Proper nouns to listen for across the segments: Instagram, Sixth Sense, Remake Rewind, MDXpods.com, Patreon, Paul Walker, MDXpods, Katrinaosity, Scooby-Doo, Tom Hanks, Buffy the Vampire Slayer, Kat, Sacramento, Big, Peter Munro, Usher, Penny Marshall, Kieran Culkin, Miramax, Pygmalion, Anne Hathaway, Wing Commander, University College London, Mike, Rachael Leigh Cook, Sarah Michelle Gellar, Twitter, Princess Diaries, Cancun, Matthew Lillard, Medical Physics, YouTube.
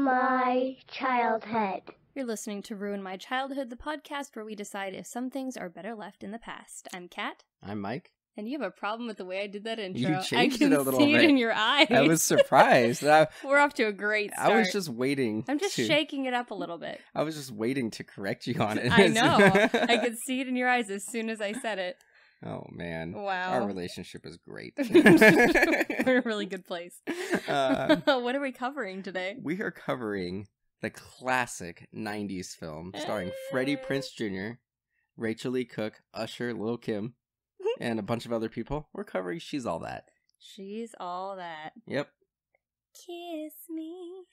My childhood. You're listening to Ruin My Childhood, the podcast where we decide if some things are better left in the past. I'm Kat. I'm Mike. And you have a problem with the way I did that intro. You changed it a little bit. I can see it in your eyes. I was surprised. We're off to a great start. I was just waiting. I'm just shaking it up a little bit. I was just waiting to correct you on it. I know. I could see it in your eyes as soon as I said it. Oh, man. Wow. Our relationship is great. We're in a really good place. What are we covering today? We are covering the classic 90s film starring Freddie Prinze Jr., Rachael Leigh Cook, Usher, Lil' Kim, and a bunch of other people. We're covering She's All That. She's All That. Yep. Kiss me.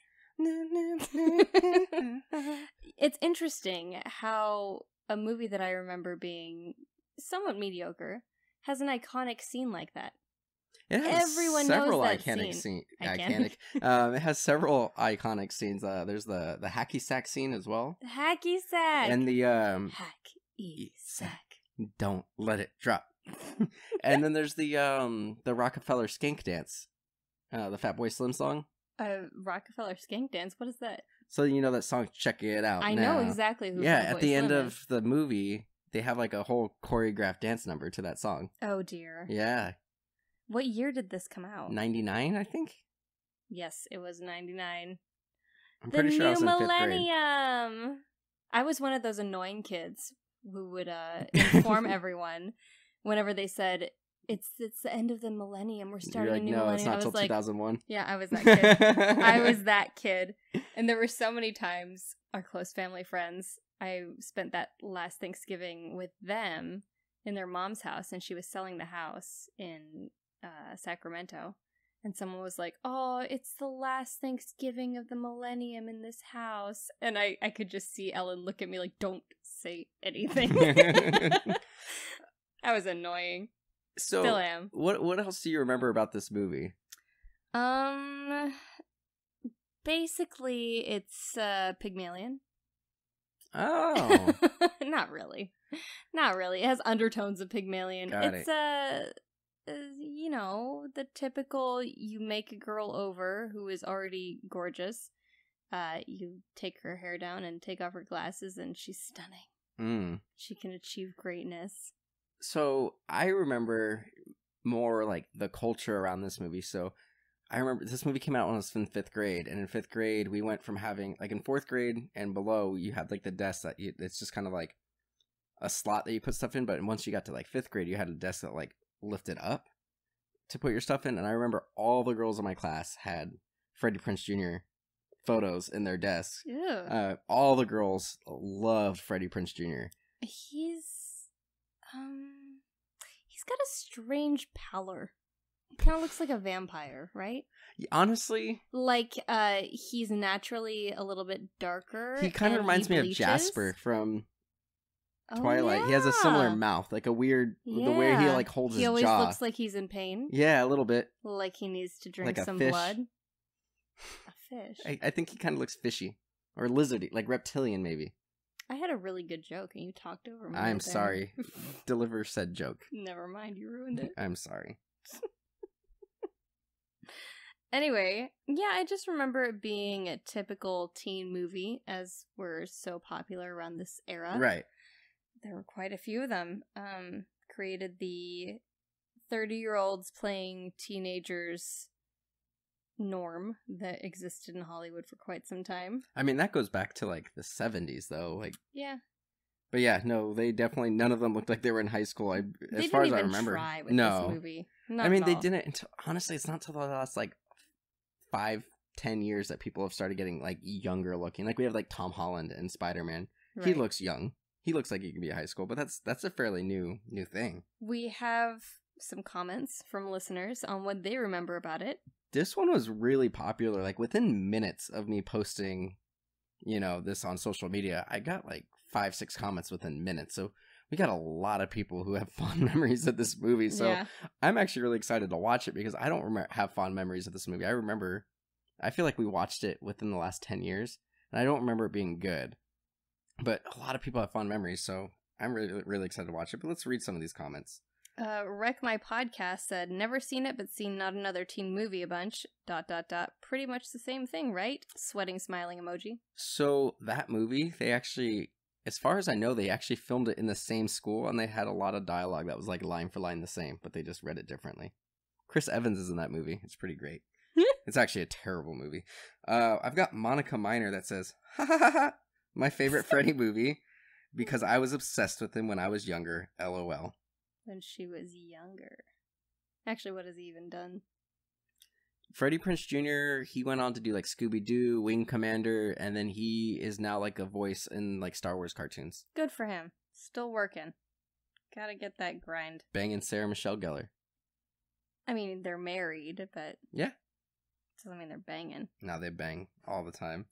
It's interesting how a movie that I remember being somewhat mediocre has an iconic scene like that. It has it has several iconic scenes. There's the hacky sack scene as well. The hacky sack. And the hacky sack. Don't let it drop. And then there's the Rockefeller Skank dance. The Fatboy Slim song. Rockefeller Skank dance. What is that? So you know that song, Check It Out. I know exactly who. Yeah, at the end of the movie, they have like a whole choreographed dance number to that song. Oh dear. Yeah. What year did this come out? 99, I think. Yes, it was 99. I'm pretty sure I was in fifth grade. The new millennium. I was one of those annoying kids who would inform everyone whenever they said it's the end of the millennium. We're starting a new millennium. No, it's not till 2001. Yeah, I was that kid. I was that kid, and there were so many times our close family friends. I spent that last Thanksgiving with them in their mom's house, and she was selling the house in Sacramento, and someone was like, "Oh, it's the last Thanksgiving of the millennium in this house," and I could just see Ellen look at me like, "Don't say anything." That was annoying. So, still am. What else do you remember about this movie? Basically, it's Pygmalion. Oh. Not really. It has undertones of Pygmalion. It's the typical, you make a girl over who is already gorgeous. You take her hair down and take off her glasses and she's stunning. Mm. She can achieve greatness. So I remember more like the culture around this movie. So I remember this movie came out when I was in fifth grade, and in fifth grade we went from having like in fourth grade and below you had like the desk that it's just kind of like a slot that you put stuff in, but once you got to like fifth grade you had a desk that like lifted up to put your stuff in, and I remember all the girls in my class had Freddie Prinze Jr. photos in their desks. All the girls loved Freddie Prinze Jr. He's got a strange pallor. Kind of looks like a vampire, right? Honestly, like he's naturally a little bit darker. He kind of reminds me of Jasper from Twilight. Yeah. He has a similar mouth, like a weird the way he like holds his jaw. He always looks like he's in pain. Yeah, a little bit. Like he needs to drink like some blood. A fish. I think he kind of looks fishy or lizardy, like reptilian maybe. I had a really good joke and you talked over me. I'm sorry. Deliver said joke. Never mind, you ruined it. I'm sorry. Anyway, yeah, I just remember it being a typical teen movie, as were so popular around this era. Right. There were quite a few of them. Created the 30-year-olds playing teenagers norm that existed in Hollywood for quite some time. I mean, that goes back to, like, the 70s, though. Like, yeah. But yeah, no, they definitely, none of them looked like they were in high school, as far as I remember. They didn't even try with this movie. Not I mean, they didn't, until, honestly, it's not until the last, like, 5-10 years that people have started getting, like, younger looking. Like, we have, like, Tom Holland and Spider-Man. Right. He looks young. He looks like he could be at high school, but that's a fairly new thing. We have some comments from listeners on what they remember about it. This one was really popular. Like, within minutes of me posting, this on social media, I got, like, 5-6 comments within minutes. So we got a lot of people who have fond memories of this movie. So yeah. I'm actually really excited to watch it because I don't have fond memories of this movie. I feel like we watched it within the last 10 years and I don't remember it being good, but a lot of people have fond memories. So I'm really, really excited to watch it, but let's read some of these comments. Wreck My Podcast said, never seen it, but seen Not Another Teen Movie a bunch, ... Pretty much the same thing, right? Sweating, smiling emoji. So that movie, they actually, as far as I know, they actually filmed it in the same school, and they had a lot of dialogue that was like line for line the same, but they just read it differently. Chris Evans is in that movie. It's pretty great. It's actually a terrible movie. I've got Monica Minor that says, ha ha ha ha, my favorite Freddy movie because I was obsessed with him when I was younger, LOL. When she was younger. Actually, what has he even done? Freddie Prinze Jr., he went on to do like Scooby-Doo, Wing Commander, and then he is now like a voice in like Star Wars cartoons. Good for him. Still working. Gotta get that grind. Banging Sarah Michelle Gellar. I mean, they're married, but... yeah. Doesn't mean they're banging. No, they bang all the time.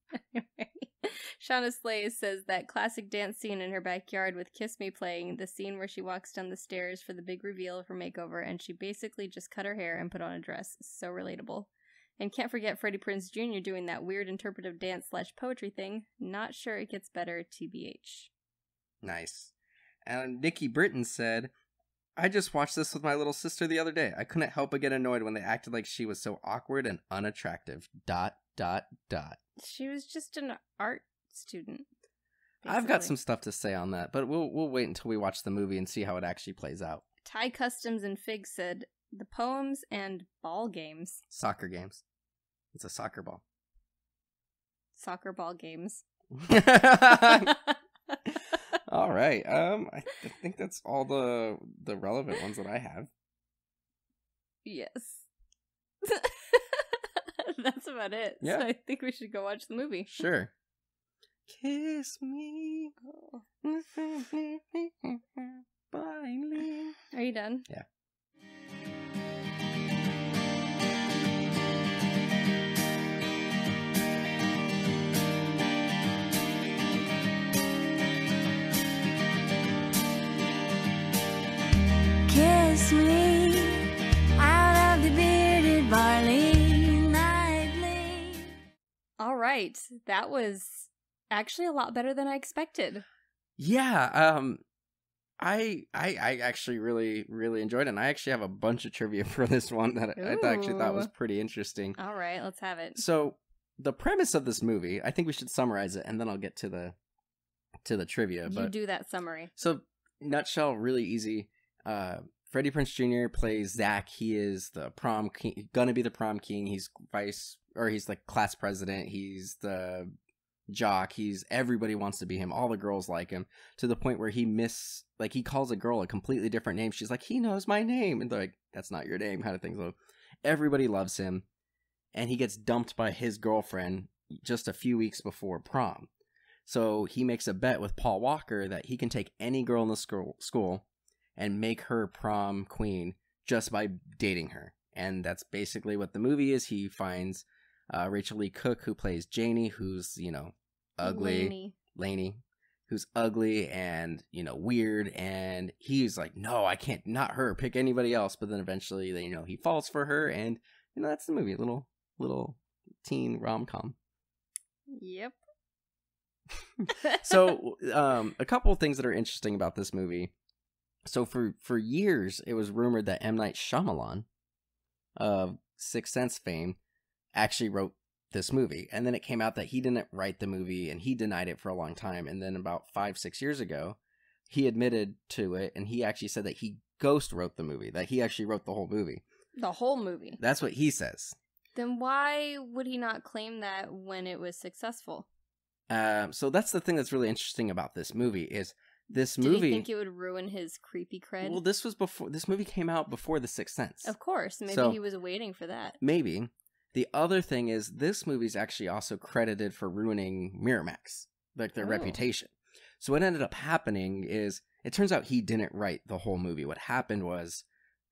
Shauna Slay says that classic dance scene in her backyard with Kiss Me playing, the scene where she walks down the stairs for the big reveal of her makeover, and she basically just cut her hair and put on a dress. So relatable. And can't forget Freddie Prinze Jr. doing that weird interpretive dance / poetry thing. Not sure it gets better, TBH. Nice. And Nikki Britton said, I just watched this with my little sister the other day. I couldn't help but get annoyed when they acted like she was so awkward and unattractive. ... She was just an art student, basically. I've got some stuff to say on that, but we'll wait until we watch the movie and see how it actually plays out. Ty Customs and Fig said, the poems and ball games. Soccer games. It's a soccer ball. Soccer ball games. All right. I think that's all the relevant ones that I have. Yes. That's about it. Yeah. So I think we should go watch the movie. Sure. Kiss me. Finally. Are you done? Yeah. Kiss me out of the bearded barley nightly. All right, that was actually a lot better than I expected. Yeah, I actually really enjoyed it, and I actually have a bunch of trivia for this one that I actually thought was pretty interesting. All right, let's have it. So the premise of this movie, I think we should summarize it, and then I'll get to the trivia. But, you do that summary. So nutshell, really easy. Freddie Prinze Jr. plays Zach. He is the prom king, gonna be the prom king. He's he's like class president. He's the jock. Everybody wants to be him. All the girls like him, to the point where he calls a girl a completely different name. She's like, he knows my name. And they're like, that's not your name, kind of thing. So everybody loves him. And he gets dumped by his girlfriend just a few weeks before prom. So he makes a bet with Paul Walker that he can take any girl in the school and make her prom queen just by dating her. And that's basically what the movie is. He finds Rachael Leigh Cook, who plays Janie, who's, you know, ugly. Laney. Who's ugly and, you know, weird. And he's like, no, I can't, not her. Pick anybody else. But then eventually, you know, he falls for her. And, you know, that's the movie. Little teen rom-com. Yep. So, a couple of things that are interesting about this movie. So for years, it was rumored that M. Night Shyamalan of Sixth Sense fame actually wrote this movie. And then it came out that he didn't write the movie, and he denied it for a long time. And then about 5-6 years ago, he admitted to it, and he actually said that he ghost wrote the movie, that he actually wrote the whole movie. The whole movie? That's what he says. Then why would he not claim that when it was successful? So that's the thing that's really interesting about this movie is... Did you think it would ruin his creepy cred? Well, this was before. This movie came out before The Sixth Sense. Of course. Maybe he was waiting for that. Maybe. The other thing is this movie's actually also credited for ruining Miramax, like their reputation. So what ended up happening is it turns out he didn't write the whole movie. What happened was,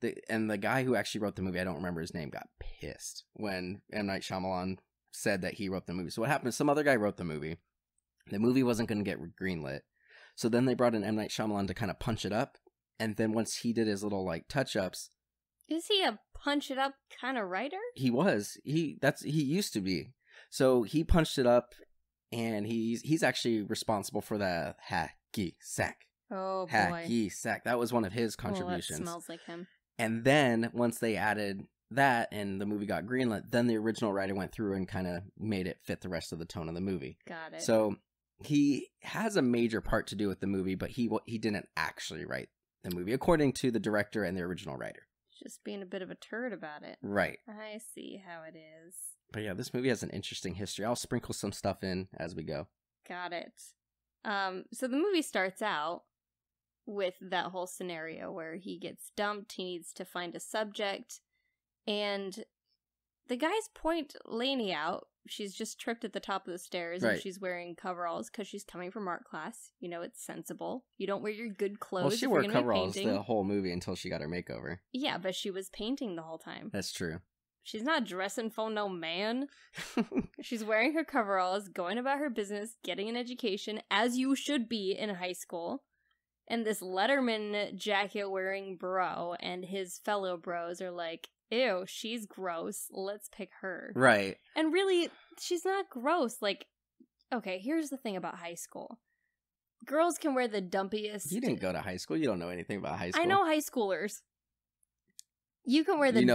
the guy who actually wrote the movie, I don't remember his name, got pissed when M. Night Shyamalan said that he wrote the movie. So what happened is some other guy wrote the movie. The movie wasn't going to get greenlit. So then they brought in M. Night Shyamalan to kind of punch it up. And then once he did his little, like, touch-ups... Is he a punch-it-up kind of writer? He was. He used to be. So he punched it up, and he's actually responsible for the hacky sack. Oh, hacky boy. Sack. That was one of his contributions. Oh, that smells like him. And then once they added that and the movie got greenlit, then the original writer went through and kind of made it fit the rest of the tone of the movie. Got it. So he has a major part to do with the movie, but he didn't actually write the movie, according to the director and the original writer. Just being a bit of a turd about it. Right. I see how it is. But yeah, this movie has an interesting history. I'll sprinkle some stuff in as we go. Got it. So the movie starts out with that whole scenario where he gets dumped, he needs to find a subject, and the guys point Lainey out. She's just tripped at the top of the stairs, right, and she's wearing coveralls because she's coming from art class. You know, it's sensible. You don't wear your good clothes. Well, she wore coveralls the whole movie until she got her makeover. Yeah, but she was painting the whole time. That's true. She's not dressing for no man. She's wearing her coveralls, going about her business, getting an education, as you should be in high school. And this Letterman jacket-wearing bro and his fellow bros are like, ew, she's gross. Let's pick her. Right. And really, she's not gross. Like, okay, here's the thing about high school. Girls can wear the dumpiest. You didn't go to high school. You don't know anything about high school. I know high schoolers. You can wear the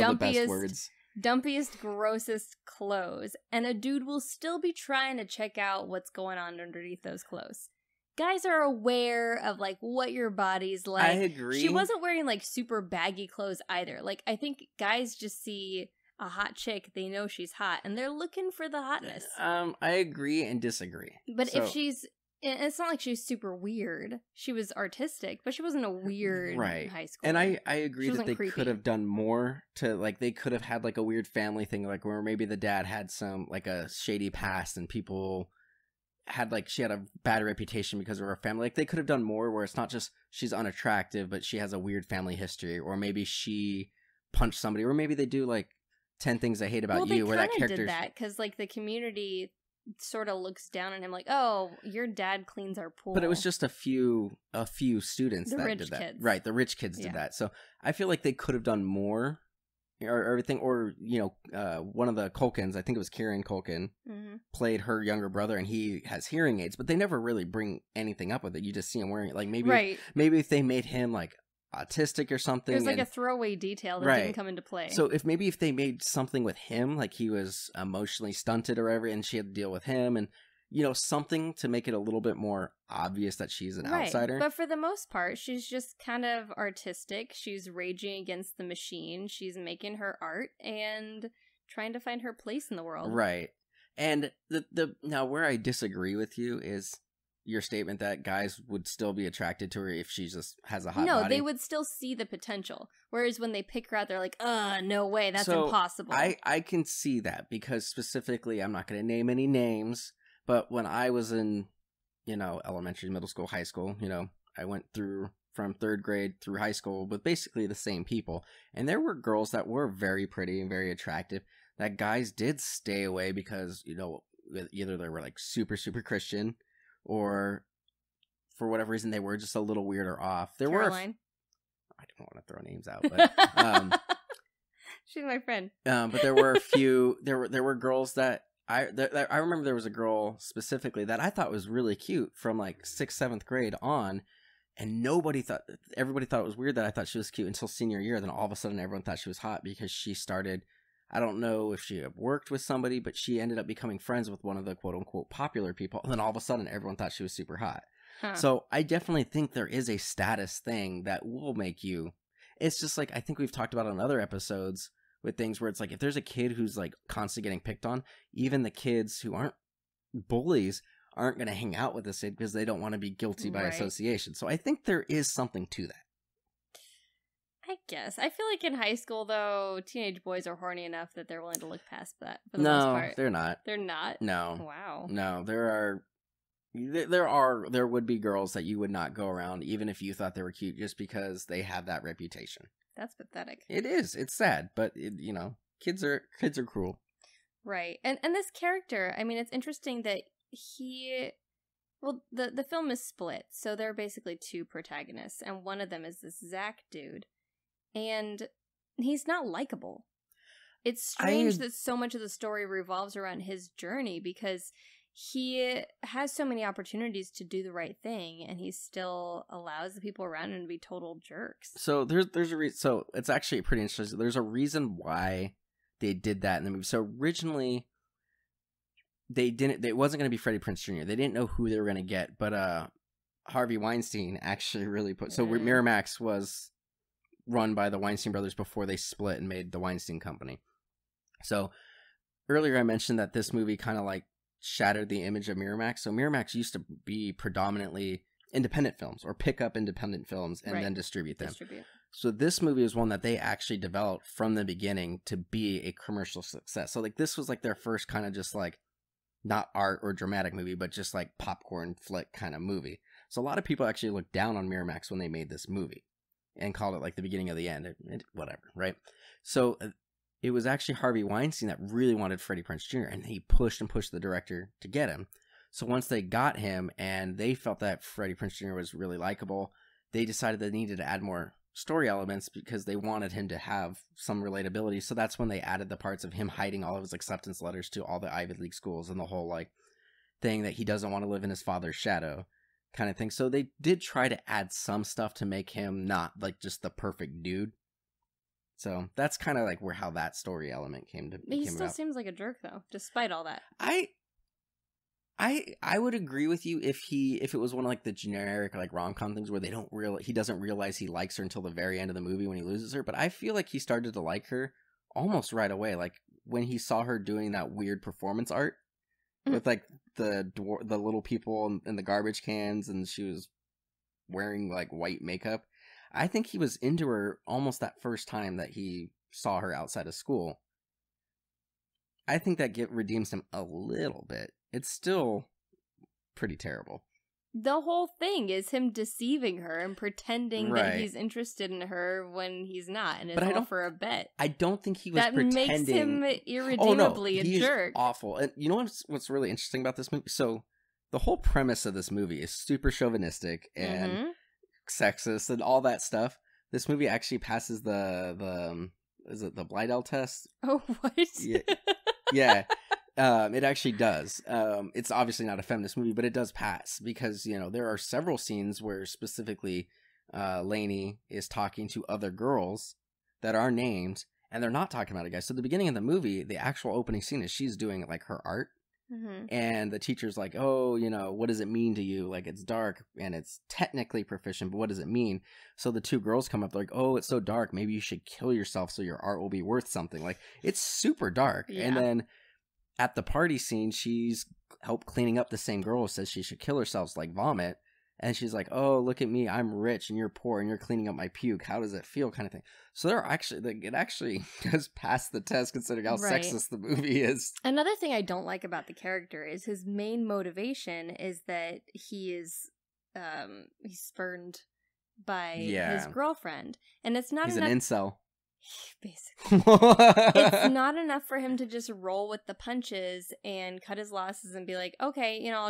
dumpiest, grossest clothes, and a dude will still be trying to check out what's going on underneath those clothes. Guys are aware of, like, what your body's like. I agree. She wasn't wearing, like, super baggy clothes either. Like, I think guys just see a hot chick, they know she's hot, and they're looking for the hotness. I agree and disagree. But so, if she's... It's not like she was super weird. She was artistic, but she wasn't a weird high schooler. And I agree that they could have done more to, like, they could have had, like, a weird family thing, like, where maybe the dad had some, like, a shady past and people... had, like, she had a bad reputation because of her family. Like, they could have done more where it's not just she's unattractive, but she has a weird family history, or maybe she punched somebody, or maybe they do, like, 10 things I hate about you, where that character did that because, like, the community sort of looks down on him like, oh, your dad cleans our pool. But it was just a few students that did that. Right, the rich kids did that. So I feel like they could have done more or everything, or, you know, one of the Culkins, I think it was Kieran Culkin, played her younger brother, and he has hearing aids, but they never really bring anything up with it. You just see him wearing it. Like, maybe if they made him, like, autistic or something. There's, like, a throwaway detail that didn't come into play. So if they made something with him, like he was emotionally stunted or whatever, and she had to deal with him, and, you know, something to make it a little bit more obvious that she's an outsider. But for the most part, she's just kind of artistic. She's raging against the machine. She's making her art and trying to find her place in the world. Right. And now where I disagree with you is your statement that guys would still be attracted to her if she just has a hot body. No, they would still see the potential. Whereas when they pick her out, they're like, no way, that's impossible. I can see that because specifically, I'm not going to name any names. But when I was in, you know, elementary, middle school, high school, you know, I went through from third grade through high school with basically the same people. And there were girls that were very pretty and very attractive that guys did stay away because, you know, either they were like super, super Christian or for whatever reason they were just a little weird or off. There Caroline. I don't want to throw names out, but she's my friend. But there were a few, there were girls that. I remember there was a girl specifically that I thought was really cute from like 6th, 7th grade on, and everybody thought it was weird that I thought she was cute until senior year. Then all of a sudden everyone thought she was hot because she started, I don't know if she worked with somebody, but she ended up becoming friends with one of the quote unquote popular people. And then all of a sudden everyone thought she was super hot. Huh. So I definitely think there is a status thing that will make you, it's just like, I think we've talked about on other episodes with things where it's like if there's a kid who's like constantly getting picked on, even the kids who aren't bullies aren't going to hang out with this kid because they don't want to be guilty by association. So I think there is something to that. I guess. I feel like in high school, though, teenage boys are horny enough that they're willing to look past that for the most part. No, they're not. They're not? No. Wow. No, there would be girls that you would not go around even if you thought they were cute just because they have that reputation. That's pathetic. It is. It's sad, but you know, kids are cruel. Right. And this character, I mean, it's interesting that the film is split. So there are basically two protagonists, and one of them is this Zach dude. And he's not likable. It's strange that so much of the story revolves around his journey because he has so many opportunities to do the right thing, and he still allows the people around him to be total jerks. So there's a reason. So it's actually pretty interesting. There's a reason why they did that in the movie. So originally, they didn't. It wasn't going to be Freddie Prinze Jr. They didn't know who they were going to get, but Harvey Weinstein actually really put. So Miramax was run by the Weinstein brothers before they split and made the Weinstein Company. So earlier I mentioned that this movie kind of like shattered the image of Miramax. So Miramax used to be predominantly independent films, or pick up independent films and then distribute them. So this movie is one that they actually developed from the beginning to be a commercial success. So like this was like their first kind of just like not art or dramatic movie, but just like popcorn flick kind of movie. So a lot of people actually looked down on Miramax when they made this movie and called it like the beginning of the end, whatever, right? So it was actually Harvey Weinstein that really wanted Freddie Prinze Jr., and he pushed and pushed the director to get him. So once they got him and they felt that Freddie Prinze Jr. was really likable, they decided they needed to add more story elements because they wanted him to have some relatability. So that's when they added the parts of him hiding all of his acceptance letters to all the Ivy League schools and the whole like thing that he doesn't want to live in his father's shadow kind of thing. So they did try to add some stuff to make him not like just the perfect dude. So that's kind of like where how that story element came to. He still seems like a jerk though, despite all that. I would agree with you if it was one of like the generic like rom-com things where they don't he doesn't realize he likes her until the very end of the movie when he loses her. But I feel like he started to like her almost right away, like when he saw her doing that weird performance art with like the little people in the garbage cans, and she was wearing like white makeup. I think he was into her almost that first time that he saw her outside of school. I think that redeems him a little bit. It's still pretty terrible. The whole thing is him deceiving her and pretending that he's interested in her when he's not, and it's all for a bet. I don't think he was pretending. That makes him irredeemably a jerk. Awful. And you know what's really interesting about this movie? So the whole premise of this movie is super chauvinistic and sexist and all that stuff. This movie actually passes is it the Blydell test? Oh, what? Yeah, yeah. It actually does. It's obviously not a feminist movie, but it does pass because, you know, there are several scenes where specifically Lainey is talking to other girls that are named, and they're not talking about it, guys. So at the beginning of the movie, the actual opening scene is she's doing like her art. And the teacher's like, oh, you know, what does it mean to you? Like, it's dark and it's technically proficient, but what does it mean? So the two girls come up, they're like, oh, it's so dark, maybe you should kill yourself so your art will be worth something. Like, it's super dark. And then at the party scene, she's helped cleaning up the same girl who says she should kill herself, like vomit. And she's like, oh, look at me, I'm rich and you're poor and you're cleaning up my puke. How does it feel, kind of thing. So there are actually, like, it actually does pass the test considering how sexist the movie is. Another thing I don't like about the character is his main motivation is that he is he's spurned by his girlfriend. And it's not enough. He's an incel. Basically. It's not enough for him to just roll with the punches and cut his losses and be like, okay, you know,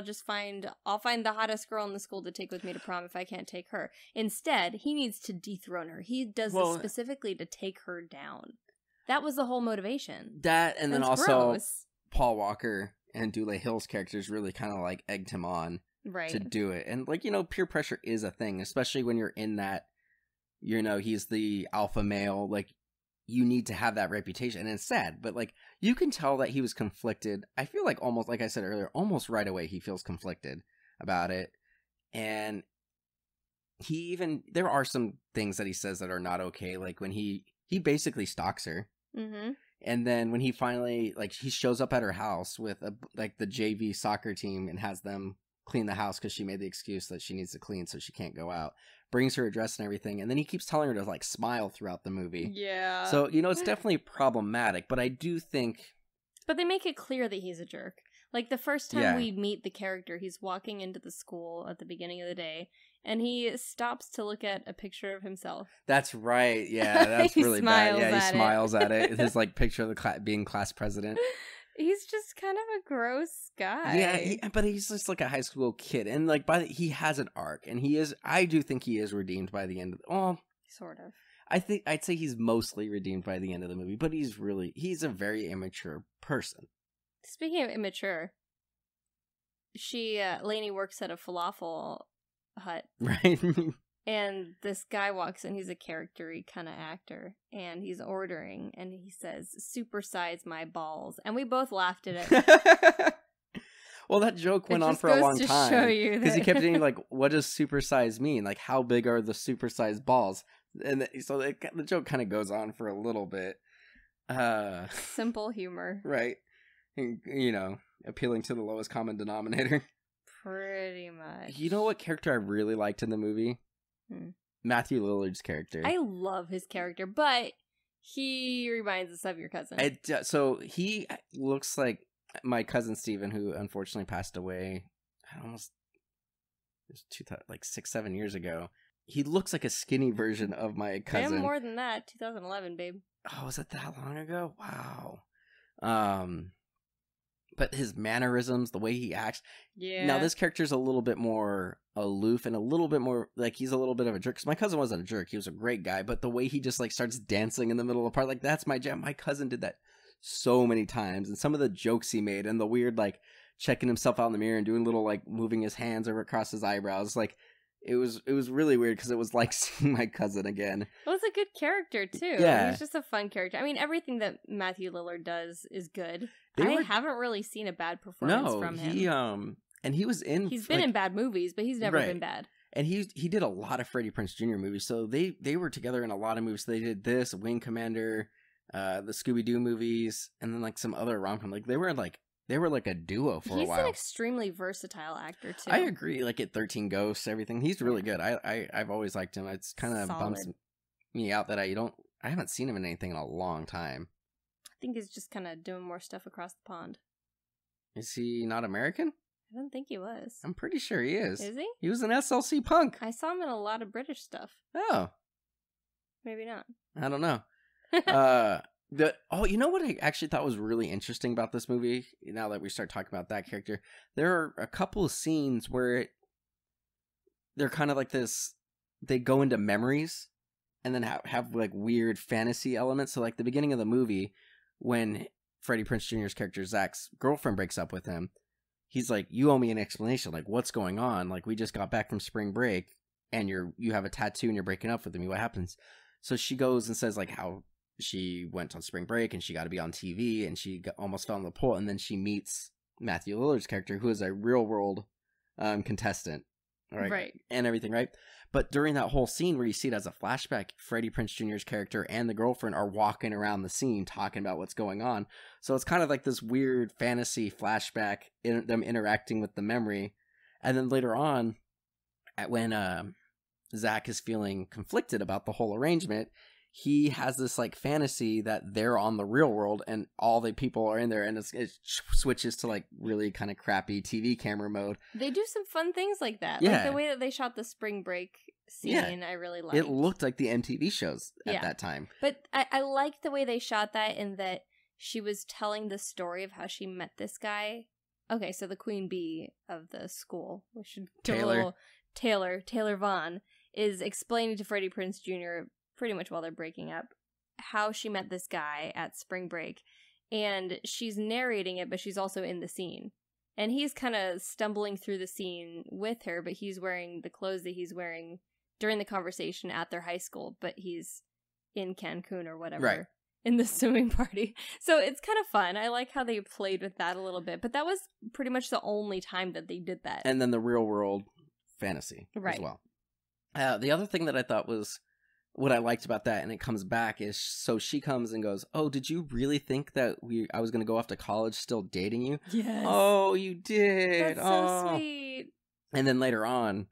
I'll find the hottest girl in the school to take with me to prom if I can't take her. Instead, he needs to dethrone her. He does this specifically to take her down. That was the whole motivation. That, and then also gross. Paul Walker and Dulé Hill's characters really kind of like egged him on to do it. And like, you know, peer pressure is a thing, especially when you're in that, you know, he's the alpha male, like, you need to have that reputation. And it's sad, but like, you can tell that he was conflicted. I feel like almost, like I said earlier, almost right away he feels conflicted about it. And he even, there are some things that he says that are not okay. Like when he basically stalks her. And then when he finally, like, he shows up at her house with like the JV soccer team and has them clean the house because she made the excuse that she needs to clean so she can't go out. Brings her address and everything, and then he keeps telling her to like smile throughout the movie. Yeah. So, you know, it's definitely problematic, but I do think... But they make it clear that he's a jerk. Like, the first time we meet the character, he's walking into the school at the beginning of the day, and he stops to look at a picture of himself. That's right. Yeah, that's really bad. Yeah, he smiles at it. His, like, picture of the being class president. He's just kind of a gross guy. Yeah, but he's just like a high school kid. And like he has an arc. And he is, I do think he is redeemed by the end of the, well, sort of. I'd say he's mostly redeemed by the end of the movie. But he's a very immature person. Speaking of immature, she Lainey works at a falafel hut. Right. And this guy walks in, he's a character-y kind of actor, and he's ordering, and he says, "Supersize my balls." And we both laughed at it. Well, that joke went on for a long time. Because he kept saying, like, what does supersize mean? Like, how big are the supersized balls? And so the joke kind of goes on for a little bit. Simple humor. Right. And, you know, appealing to the lowest common denominator. Pretty much. You know what character I really liked in the movie? Matthew Lillard's character. I love his character, but he reminds us of your cousin. So he looks like my cousin Steven, who unfortunately passed away like 6-7 years ago. He looks like a skinny version of my cousin. And more than that, 2011, babe. Oh, was it that long ago? Wow. But his mannerisms, the way he acts. Yeah. Now, this character's a little bit more aloof and a little bit more, like, he's a little bit of a jerk. Because my cousin wasn't a jerk. He was a great guy. But the way he just, like, starts dancing in the middle of the park, like, that's my jam. My cousin did that so many times. And some of the jokes he made and the weird, like, checking himself out in the mirror and doing little, like, moving his hands over across his eyebrows. Like, it was really weird because it was like seeing my cousin again. Well, it's a good character, too. Yeah. He's just a fun character. I mean, everything that Matthew Lillard does is good. I haven't really seen a bad performance from him. He's been in bad movies, but he's never been bad. And he did a lot of Freddie Prinze Jr. movies, so they were together in a lot of movies. So they did this, Wing Commander, the Scooby-Doo movies, and then like some other rom-com. Like they were like a duo for a while. He's an extremely versatile actor too. I agree. Like at 13 Ghosts, everything. He's really good. I've always liked him. It's kind of bumps me out that I haven't seen him in anything in a long time. I think he's just kind of doing more stuff across the pond. Is he not American? I don't think he was. I'm pretty sure he is. Is he? He was an SLC punk. I saw him in a lot of British stuff. Oh. Maybe not. I don't know. You know what I actually thought was really interesting about this movie? Now that we start talking about that character, there are a couple of scenes where they're kind of like this, they go into memories and then have like weird fantasy elements. So like the beginning of the movie, when Freddie Prinze Jr.'s character, Zach's girlfriend, breaks up with him, he's like, "You owe me an explanation. Like, what's going on? Like, we just got back from spring break, and you have a tattoo, and you're breaking up with me. What happens?" So she goes and says, like, how she went on spring break, and she got to be on TV, and she almost fell in the pool, and then she meets Matthew Lillard's character, who is a real-world contestant, right? And everything, right? But during that whole scene where you see it as a flashback, Freddie Prinze Jr.'s character and the girlfriend are walking around the scene talking about what's going on. So it's kind of like this weird fantasy flashback, them interacting with the memory. And then later on, when Zach is feeling conflicted about the whole arrangement, he has this like fantasy that they're on the real world and all the people are in there, and it switches to like really kind of crappy TV camera mode. They do some fun things like that. Yeah. Like the way that they shot the spring break scene, I really liked. It looked like the MTV shows at that time. But I liked the way they shot that, and that she was telling the story of how she met this guy. Okay, so the queen bee of the school, Taylor Vaughn, is explaining to Freddie Prinze Jr., pretty much while they're breaking up, how she met this guy at spring break, and she's narrating it, but she's also in the scene, and he's kind of stumbling through the scene with her, but he's wearing the clothes that he's wearing during the conversation at their high school, but he's in Cancun or whatever, right, in the swimming party. So it's kind of fun. I like how they played with that a little bit, but that was pretty much the only time that they did that. And then the real world fantasy as well. The other thing that I thought was what I liked about that, and it comes back, is so she comes and goes, "Oh, did you really think that I was going to go off to college still dating you?" Yes. "Oh, you did." That's so sweet. And then later on,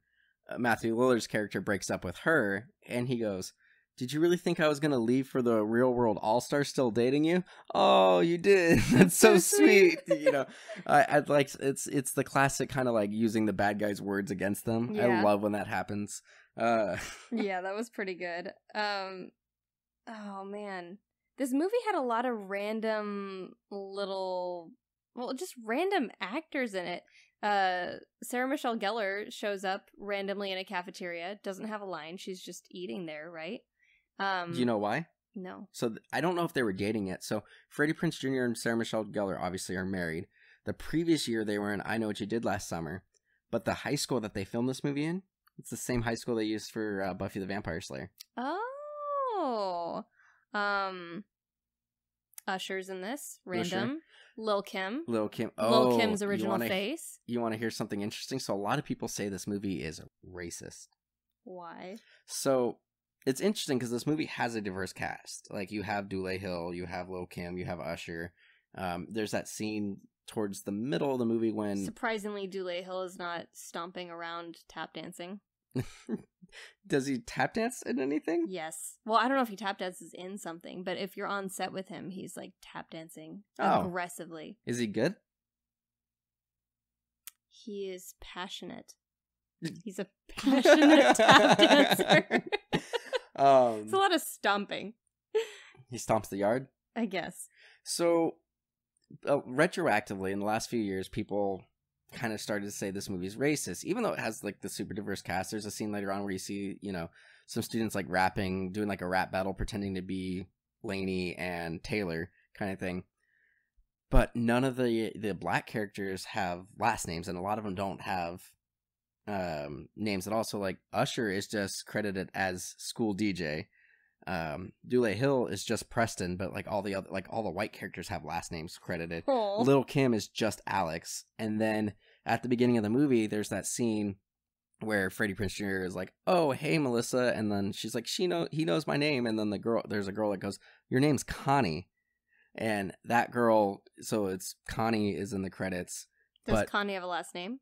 Matthew Lillard's character breaks up with her, and he goes, "Did you really think I was going to leave for the real world all-star still dating you? Oh, you did." That's so sweet. You know, I'd like, it's the classic kind of like using the bad guy's words against them. Yeah. I love when that happens. Yeah, that was pretty good. Oh man, this movie had a lot of random just random actors in it. Sarah Michelle Gellar shows up randomly in a cafeteria, doesn't have a line, she's just eating there, right? Do you know why? No. So I don't know if they were dating yet. So Freddie Prinze Jr. and Sarah Michelle Gellar obviously are married. The previous year they were in I Know What You Did Last Summer, but the high school that they filmed this movie in, it's the same high school they used for Buffy the Vampire Slayer. Oh. Usher's in this. Random. Usher. Lil' Kim. Lil' Kim. Oh, Lil' Kim's original face. You want to hear something interesting? So a lot of people say this movie is racist. Why? So it's interesting because this movie has a diverse cast. Like, you have Dulé Hill, you have Lil' Kim, you have Usher. There's that scene towards the middle of the movie when... Surprisingly, Dulé Hill is not stomping around tap dancing. Does he tap dance in anything? Yes. Well, I don't know if he tap dances in something, but if you're on set with him, he's like tap dancing aggressively. Is he good? He is passionate. He's a passionate tap dancer. It's a lot of stomping. He stomps the yard? I guess. So, retroactively, in the last few years, people kind of started to say this movie's racist, even though it has like the super diverse cast. There's a scene later on where you see, you know, some students like rapping, doing like a rap battle, pretending to be Lainey and Taylor kind of thing. But none of the black characters have last names, and a lot of them don't have names at all. So like Usher is just credited as School DJ. Dulé Hill is just Preston, but like all the other, like all the white characters have last names credited. Aww. Lil' Kim is just Alex. And then at the beginning of the movie, there's that scene where Freddie Prinze Jr. is like, "Oh, hey, Melissa," and then she's like, he knows my name." And then there's a girl that goes, "Your name's Connie," and that girl, so it's Connie is in the credits. Does Connie have a last name?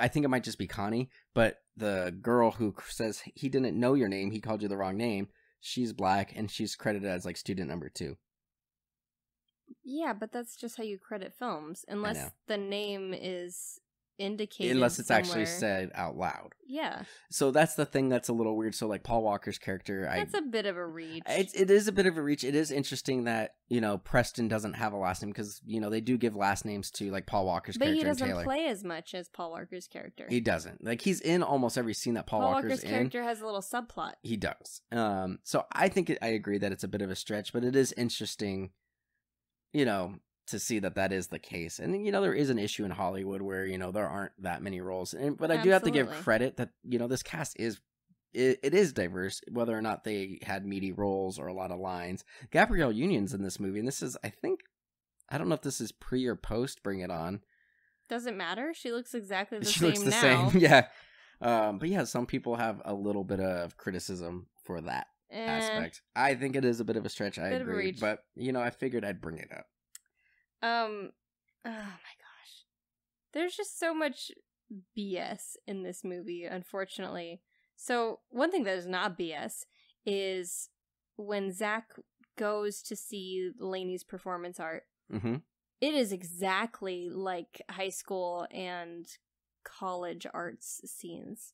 I think it might just be Connie, but the girl who says he didn't know your name, he called you the wrong name. She's black, and she's credited as, like, student number 2. Yeah, but that's just how you credit films, unless the name is indicated unless it's somewhere. Actually said out loud. Yeah. So that's the thing that's a little weird. So, like, Paul Walker's character... That's a bit of a reach. It is a bit of a reach. It is interesting that, you know, Preston doesn't have a last name, because, you know, they do give last names to, like, Paul Walker's character and Taylor. But he doesn't play as much as Paul Walker's character. He doesn't. Like, he's in almost every scene that Paul Walker's in. Paul Walker's character has a little subplot. He does. So I think I agree that it's a bit of a stretch, but it is interesting, you know... to see that is the case. And, you know, there is an issue in Hollywood where, you know, there aren't that many roles. But I do have to give credit that, you know, this cast is diverse, whether or not they had meaty roles or a lot of lines. Gabrielle Union's in this movie, and this is, I think, I don't know if this is pre or post Bring It On. Doesn't matter. She looks exactly the same now. Yeah. But yeah, some people have a little bit of criticism for that aspect. I think it is a bit of a stretch. I agree. But, you know, I figured I'd bring it up. Oh my gosh. There's just so much BS in this movie, unfortunately. So one thing that is not BS is when Zach goes to see Lainey's performance art, it is exactly like high school and college arts scenes.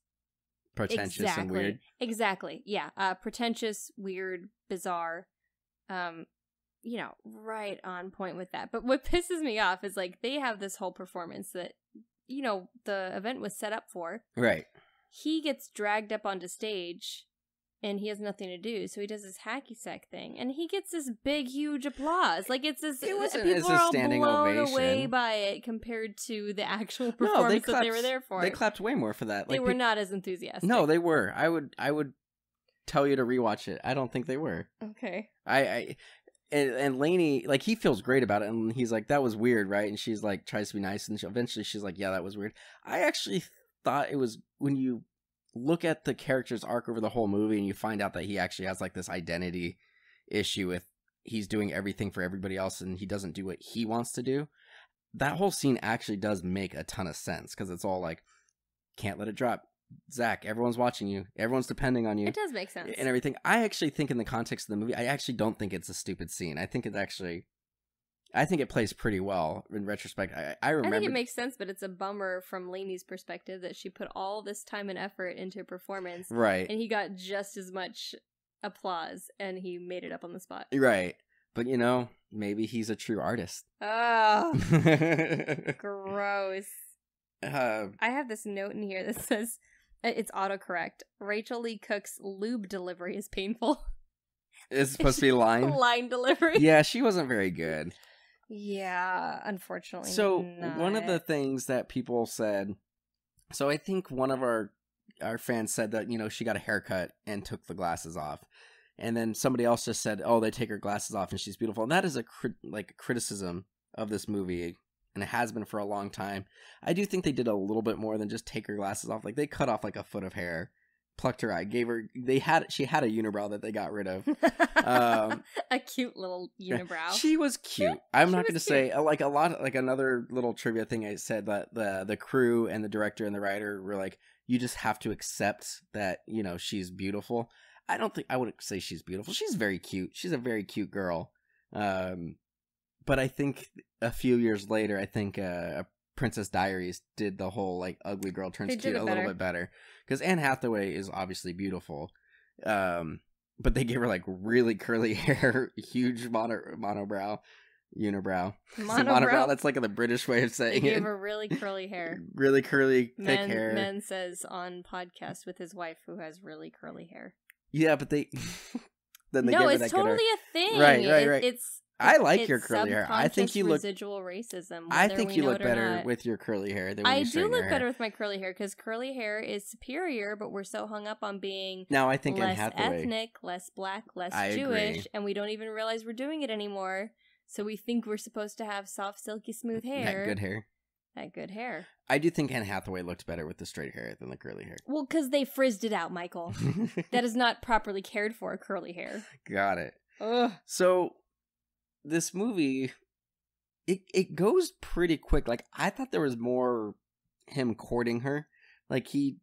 Pretentious and weird. Exactly. Yeah. Pretentious, weird, bizarre, you know, right on point with that. But what pisses me off is, like, they have this whole performance that, you know, the event was set up for. Right. He gets dragged up onto stage, and he has nothing to do, so he does this hacky sack thing, and he gets this big, huge applause. Like, it's this... People are all blown away by it compared to the actual performance that they were there for. They clapped way more for that. Like, they were not as enthusiastic. No, they were. I would tell you to rewatch it. I don't think they were. Okay. And Lainey, like, he feels great about it, and he's like, "That was weird, right?" And she's like, tries to be nice, and eventually she's like, "Yeah, that was weird." I actually thought it was, when you look at the character's arc over the whole movie and you find out that he actually has, like, this identity issue with he's doing everything for everybody else and he doesn't do what he wants to do, that whole scene actually does make a ton of sense, because it's all like, can't let it drop. Zach, everyone's watching you. Everyone's depending on you. It does make sense. And everything. I actually think in the context of the movie, I actually don't think it's a stupid scene. I think it plays pretty well in retrospect. I remember. I think it makes sense, but it's a bummer from Lainey's perspective that she put all this time and effort into a performance. Right. And he got just as much applause, and he made it up on the spot. Right. But, you know, maybe he's a true artist. Oh. Gross. I have this note in here that says... It's autocorrect. Rachael Leigh Cook's lube delivery is painful. It's supposed to be line delivery. Yeah, she wasn't very good. Yeah, unfortunately. So not. One of the things that people said, so I think one of our fans said that, you know, she got a haircut and took the glasses off. And then somebody else just said, oh, they take her glasses off and she's beautiful. And that is a criticism of this movie, and it has been for a long time. I do think they did a little bit more than just take her glasses off. Like, they cut off like a foot of hair, plucked her eye, gave her, she had a unibrow that they got rid of. A cute little unibrow. She was cute. I'm not going to say, like, a lot, like another little trivia thing I said, that the crew and the director and the writer were like, you just have to accept that, you know, she's beautiful. I don't think I would say she's beautiful. She's very cute. She's a very cute girl. But I think a few years later, I think Princess Diaries did the whole, like, ugly girl turns cute a little bit better. Because Anne Hathaway is obviously beautiful. But they gave her, like, really curly hair, huge monobrow, unibrow. Monobrow? That's, like, the British way of saying it. They gave her really curly hair. Really curly, thick hair. Men says on podcast with his wife who has really curly hair. Yeah, but they... then they no, it's that totally a thing. Right. I like your curly hair. I think you look residual racism. I think you look better with your curly hair than I do look better with my curly hair, because curly hair is superior, but we're so hung up on being now I think less ethnic, less black, less Jewish, and we don't even realize we're doing it anymore. So we think we're supposed to have soft, silky, smooth hair. That good hair. That good hair. I do think Anne Hathaway looked better with the straight hair than the curly hair. Well, because they frizzed it out, Michael. That is not properly cared for, curly hair. Got it. Ugh. So this movie, it goes pretty quick. Like, I thought there was more him courting her. Like, he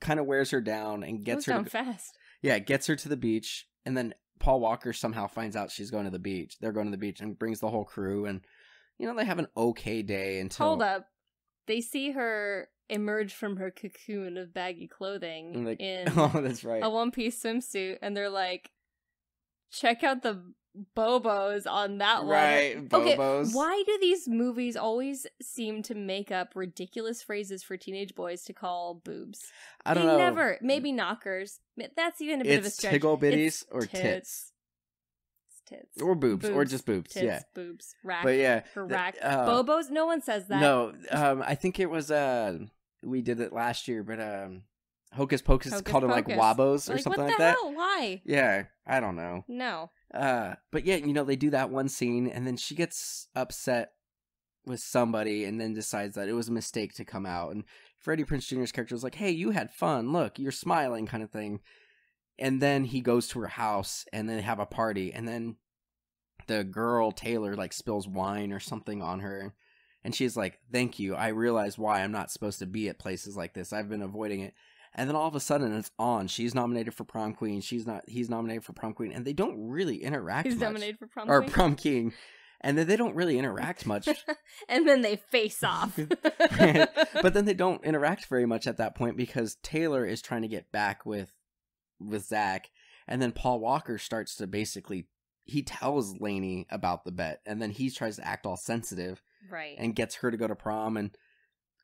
kind of wears her down and gets her down fast. Yeah, gets her to the beach, and then Paul Walker somehow finds out she's going to the beach. They're going to the beach, and brings the whole crew, and you know they have an okay day until. Hold up, they see her emerge from her cocoon of baggy clothing in a one-piece swimsuit, and they're like, check out the Bobos on that one. Right, Bobos. Okay, why do these movies always seem to make up ridiculous phrases for teenage boys to call boobs? I don't know. Never. Maybe knockers. That's even a bit of a stretch. Tiggle bitties or tits. It's tits. Or boobs. Or just boobs. Tits, yeah. Boobs. Rack. But yeah. Rack. Bobos? No one says that. No. I think it was, we did it last year, but Hocus Pocus called them like Wabos or something like that. What the hell? Why? Yeah. I don't know. No. But yeah, you know, they do that one scene, and then she gets upset with somebody and then decides that it was a mistake to come out. And Freddie Prinze Jr.'s character was like, hey, you had fun. Look, you're smiling, kind of thing. And then he goes to her house, and then they have a party. And then the girl, Taylor, like, spills wine or something on her. And she's like, thank you. I realize why I'm not supposed to be at places like this. I've been avoiding it. And then all of a sudden, it's on. She's nominated for prom queen. He's nominated for prom queen. And they don't really interact much. He's nominated for prom queen? Or prom king. And then they don't really interact much. And then they face off. But then they don't interact very much at that point, because Taylor is trying to get back with Zach. And then Paul Walker starts to basically, he tells Lainey about the bet. And then he tries to act all sensitive. Right. And gets her to go to prom. And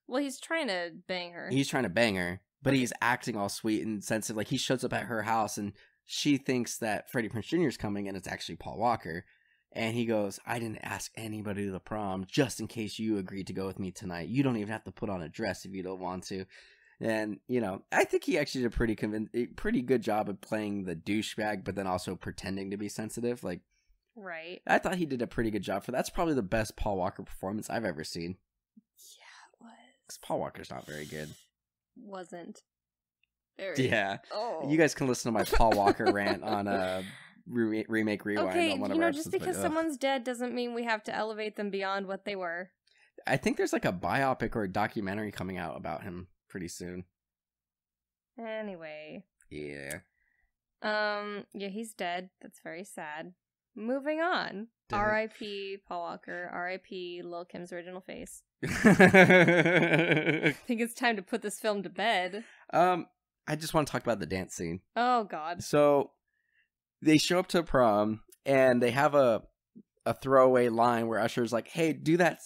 well, he's trying to bang her. He's trying to bang her. But he's acting all sweet and sensitive. Like, he shows up at her house, and she thinks that Freddie Prinze Jr. is coming, and it's actually Paul Walker. And he goes, I didn't ask anybody to the prom, just in case you agreed to go with me tonight. You don't even have to put on a dress if you don't want to. And, you know, I think he actually did a pretty good job of playing the douchebag, but then also pretending to be sensitive. Like, right. I thought he did a pretty good job for that. That's probably the best Paul Walker performance I've ever seen. Yeah, it was. Because Paul Walker's not very good. Wasn't there yeah oh. You guys can listen to my Paul Walker rant on Remake Rewind. Okay, on one you of know, our just because someone's dead doesn't mean we have to elevate them beyond what they were. I think there's like a biopic or a documentary coming out about him pretty soon. Anyway, yeah, yeah, he's dead. That's very sad. Moving on. R.I.P. Paul Walker. R.I.P. Lil' Kim's original face. I think it's time to put this film to bed. I just want to talk about the dance scene. Oh, God. So they show up to prom, and they have a throwaway line where Usher's like, hey, do that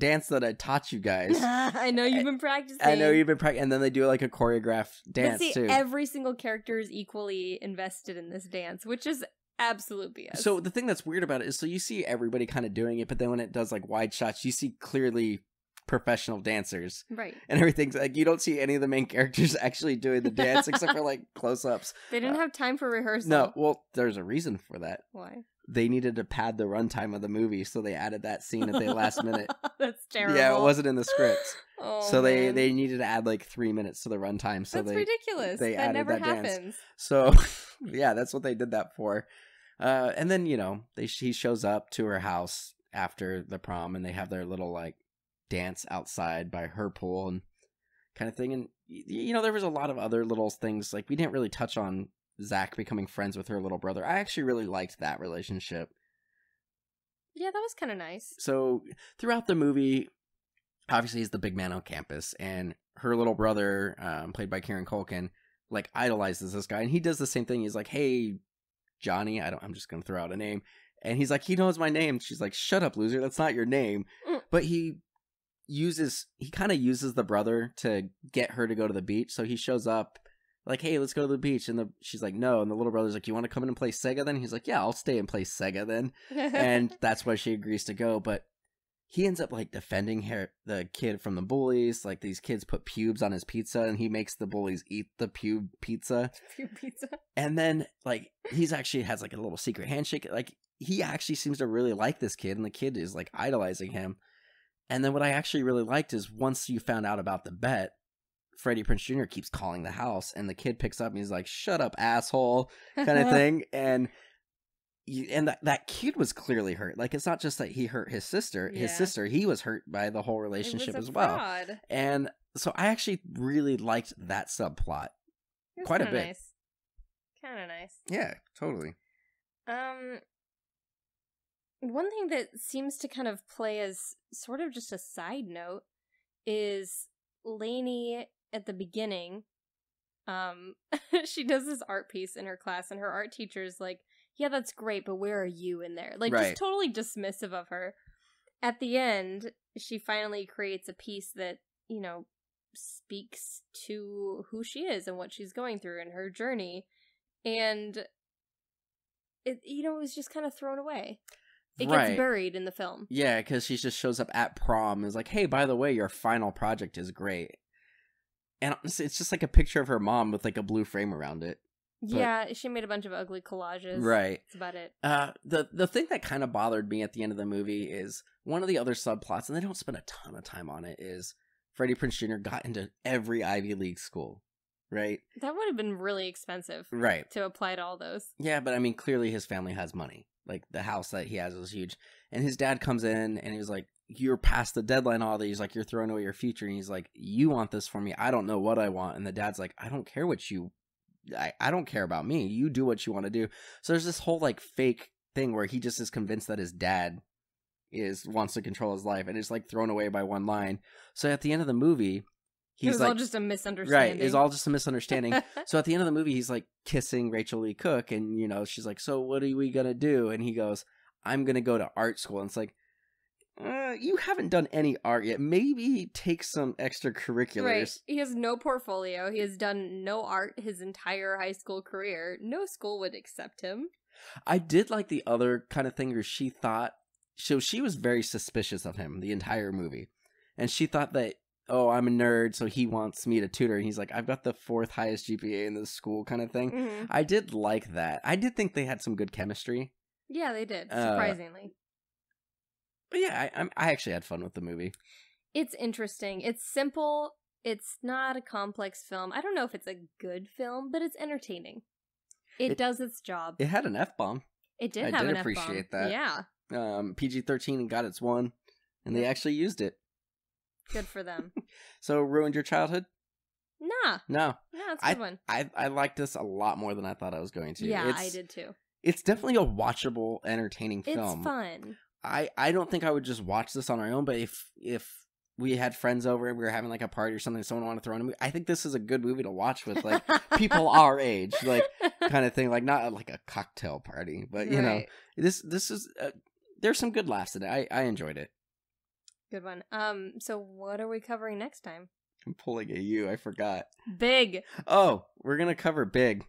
dance that I taught you guys. I know you've been practicing. I know you've been practicing. And then they do like a choreographed dance, but see, too. Every single character is equally invested in this dance, which is Absolute BS. So the thing that's weird about it is, so you see everybody kind of doing it, but then when it does like wide shots, you see clearly professional dancers, right? And everything's like, you don't see any of the main characters actually doing the dance except for like close-ups. They didn't have time for rehearsal. No, well, there's a reason for that. Why? They needed to pad the runtime of the movie, so they added that scene at the last minute. That's terrible. Yeah, it wasn't in the script. Oh, so they needed to add like 3 minutes to the runtime. So that's ridiculous. That never happens. Dance. So yeah, that's what they did that for. And then, you know, he shows up to her house after the prom, and they have their little like dance outside by her pool and kind of thing. And, you know, there was a lot of other little things, like we didn't really touch on Zach becoming friends with her little brother. I actually really liked that relationship. Yeah, that was kind of nice. So throughout the movie, obviously he's the big man on campus, and her little brother, played by Kieran Culkin, like idolizes this guy, and he does the same thing. He's like, hey, Johnny, I'm just gonna throw out a name, and he's like, he knows my name. She's like, shut up, loser, that's not your name. But he kind of uses the brother to get her to go to the beach. So he shows up like, hey, let's go to the beach, and she's like, no, and the little brother's like, you want to come in and play Sega then? He's like, yeah, I'll stay and play Sega then. And that's why she agrees to go. But he ends up like defending the kid from the bullies. Like, these kids put pubes on his pizza, and he makes the bullies eat the pube pizza. And then like he's actually has like a little secret handshake. Like, he actually seems to really like this kid, and the kid is like idolizing him. And then what I actually really liked is, once you found out about the bet, Freddie Prinze Jr. keeps calling the house, and the kid picks up and he's like, shut up, asshole, kind of thing. And that kid was clearly hurt. Like, it's not just that he hurt his sister. Yeah. His sister, he was hurt by the whole relationship as well. Fraud. And so I actually really liked that subplot quite a bit. Nice. Kind of nice. Yeah, totally. One thing that seems to kind of play as sort of just a side note is Lainey at the beginning. She does this art piece in her class, and her art teacher's like, yeah, that's great, but where are you in there? Like, right. Just totally dismissive of her. At the end, she finally creates a piece that, you know, speaks to who she is and what she's going through and her journey. And, you know, it was just kind of thrown away. It gets buried in the film. Yeah, because she just shows up at prom and is like, hey, by the way, your final project is great. And it's just like a picture of her mom with like a blue frame around it. But, yeah, she made a bunch of ugly collages. Right. That's about it. The thing that kind of bothered me at the end of the movie is one of the other subplots, and they don't spend a ton of time on it, is Freddie Prinze Jr. got into every Ivy League school, right? That would have been really expensive, right, to apply to all those. Yeah, but I mean, clearly his family has money. Like, the house that he has is huge. And his dad comes in, and he's like, you're past the deadline all day. He's like, you're throwing away your future. And he's like, you want this for me. I don't know what I want. And the dad's like, I don't care what you... I don't care about me. You do what you want to do. So there's this whole like fake thing where he just is convinced that his dad wants to control his life, and it's like thrown away by one line. So at the end of the movie, he's like, all just a misunderstanding. Right, it's all just a misunderstanding. So at the end of the movie, he's like kissing Rachael Leigh Cook, and you know, she's like, so what are we gonna do? And he goes, I'm gonna go to art school. And it's like, you haven't done any art yet. Maybe take some extracurriculars. Right. He has no portfolio. He has done no art his entire high school career. No school would accept him. I did like the other kind of thing where she was very suspicious of him the entire movie. And she thought that, oh, I'm a nerd, so he wants me to tutor. And he's like, I've got the 4th highest GPA in this school, kind of thing. Mm-hmm. I did like that. I did think they had some good chemistry. Yeah, they did, surprisingly. But yeah, I actually had fun with the movie. It's interesting. It's simple. It's not a complex film. I don't know if it's a good film, but it's entertaining. It does its job. It had an F-bomb. It did have an F-bomb. I did appreciate that. Yeah. PG-13 got its one, and they actually used it. Good for them. So, ruined your childhood? Nah. No. No, it's a good one. I liked this a lot more than I thought I was going to. Yeah, I did too. It's definitely a watchable, entertaining film. It's fun. I don't think I would just watch this on our own, but if we had friends over and we were having like a party or something, someone wanted to throw in a movie, I think this is a good movie to watch with like people our age, like kind of thing, like not like a cocktail party, but you know, this is there's some good laughs in it. I enjoyed it. Good one. So what are we covering next time? I'm pulling at you. I forgot. Big. Oh, we're gonna cover Big.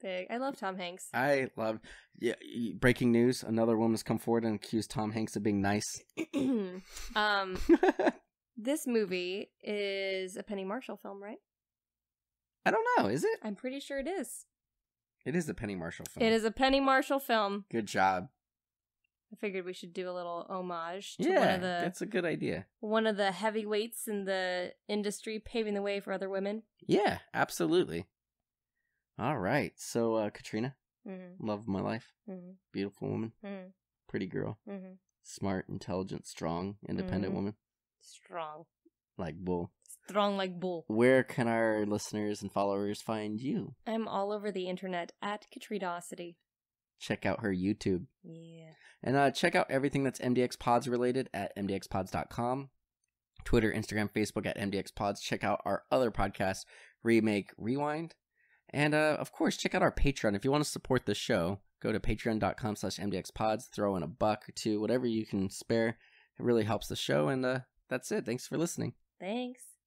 Big. I love Tom Hanks. I love. Yeah. Breaking news: another woman's come forward and accused Tom Hanks of being nice. This movie is a Penny Marshall film, right? I don't know. Is it? I'm pretty sure it is. It is a Penny Marshall film. It is a Penny Marshall film. Good job. I figured we should do a little homage to one of the... that's a good idea. One of the heavyweights in the industry, paving the way for other women. Yeah, absolutely. All right. So, Katrina, love of my life, beautiful woman, pretty girl, smart, intelligent, strong, independent woman. Strong. Like bull. Strong like bull. Where can our listeners and followers find you? I'm all over the internet at Katrinaosity. Check out her YouTube. Yeah. And check out everything that's MDX Pods related at MDXpods.com. Twitter, Instagram, Facebook at MDX Pods. Check out our other podcast, Remake Rewind. And, of course, check out our Patreon. If you want to support the show, go to patreon.com/MDXpods. Throw in $1 or $2, whatever you can spare. It really helps the show. And that's it. Thanks for listening. Thanks.